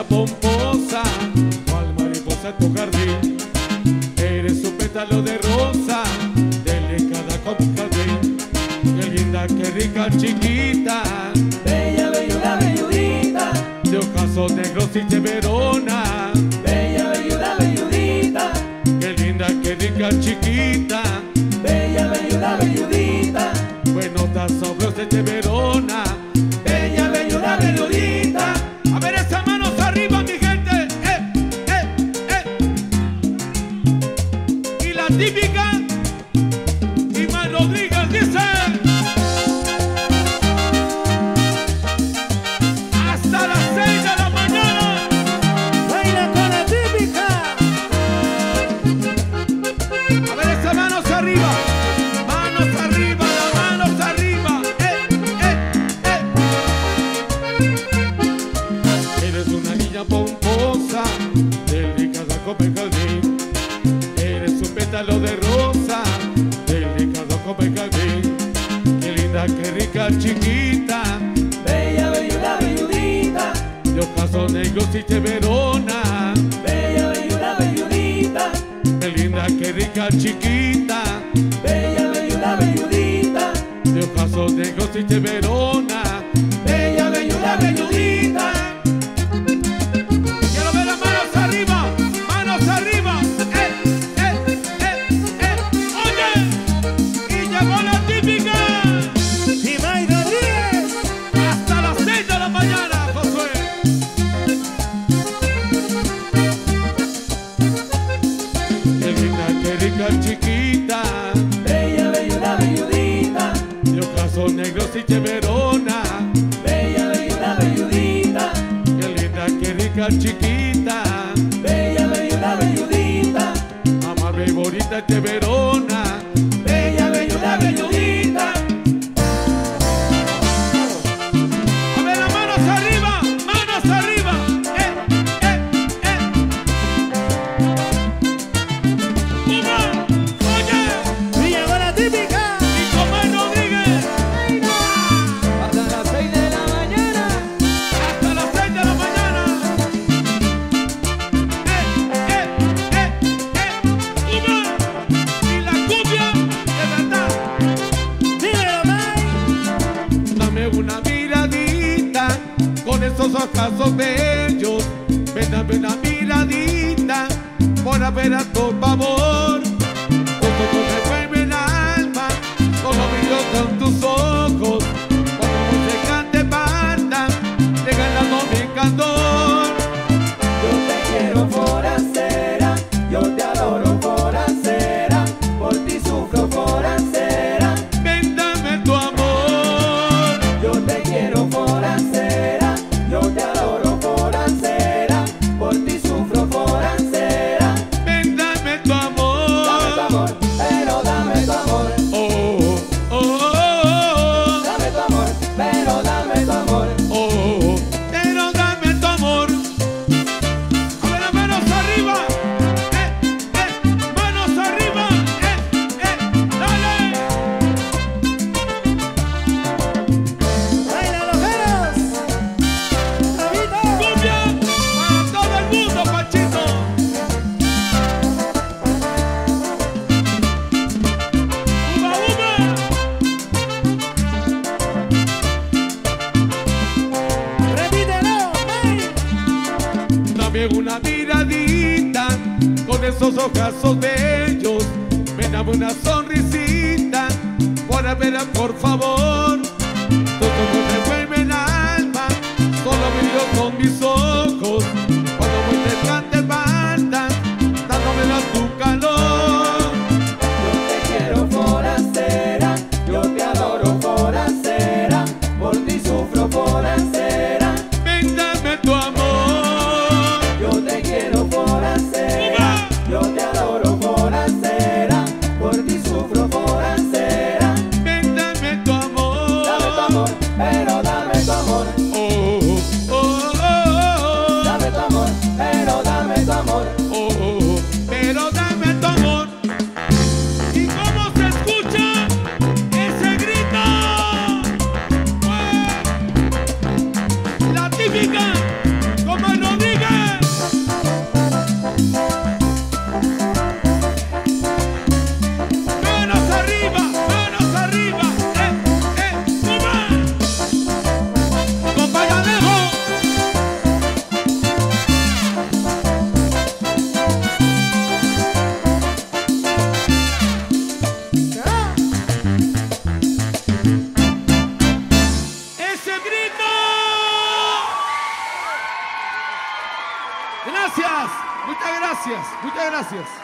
estrella pomposa, cual mariposa en tu jardín. Eres un pétalo de rosa, delicada como un jardín. Qué linda, qué rica chiquita, bella, belluda, belludita, de ojazos negros y de verona. Bella, belluda, belludita, qué linda, qué rica chiquita, bella, belluda, belludita, buenos tazones de verona. Bella, belluda, belludita. A ver esas manos arriba, mi gente. Y la típica, y Mike Rodríguez dice: hasta las 6 de la mañana. Baila con la típica. A ver esas manos arriba. Manos arriba, las manos arriba. Eres una niña pomposa, delicada como el jardín. Eres un pétalo de rosa, delicado como el jardín. Qué linda, qué rica chiquita, bella, belluda, belludita, de ojazos negros y de verona. Bella, belluda, belludita, qué linda, qué rica chiquita, bella, belluda, belludita, de ojazos negros y de verona. Bella, belluda, belludita. Quiero ver las manos arriba, manos arriba. Oye, y llegó la típica. Y Mike Rodríguez. Hasta las 6 de la mañana, Josué. Qué linda, qué rica chiquita, Bella, belluda, belludita, de ojazos negros y de verona. Bella, belluda, belludita, Qué linda, qué rica chiquita, bella, belluda, belludita, amable y bonita de verona. Bella, belluda, belludita. A ver las manos arriba, manos arriba. Toma, oye, Y llegó la típica. y con Mike Rodríguez. Hasta las 6 de la mañana. Hasta las 6 de la mañana. Y la cumbia de verdad. Dímelo, Mike. Dame una miradita con esos ojazos bellos. Ven, dame una miradita por haber a tu favor. Junto con el fuego en el alma, como brillo con tus ojos, como música te manda, regalando mi candor. Yo te quiero forastera, yo te adoro forastera, por ti sufro forastera, Ven, dame tu amor. yo te quiero forastera, yo te adoro forastera, por ti sufro forastera, Ven, dame tu dame tu amor. amor, pero dame tu amor, Oh, oh, oh, dame tu amor, pero dame tu amor. oh, oh, pero dame tu amor. A ver, las manos arriba, manos arriba, dale. Baila, lojeros. Amiguitos. Cumbia para todo el mundo, Pachito. ¡Uba, uba! Repítelo, Mike. Dame una miradita con esos ojazos bellos. Me dame una sonrisita por haber, por favor. Todo me devuelve el alma, solo brillo con mis ojos. Cuando muy cerca te mandan, dándome tu calor. Yo te quiero forastera, yo te adoro forastera, por ti sufro forastera, Ven, dame tu amor. yo te quiero forastera, yo te adoro forastera, por ti sufro forastera, Ven, dame tu amor. Gracias, muchas gracias, muchas gracias.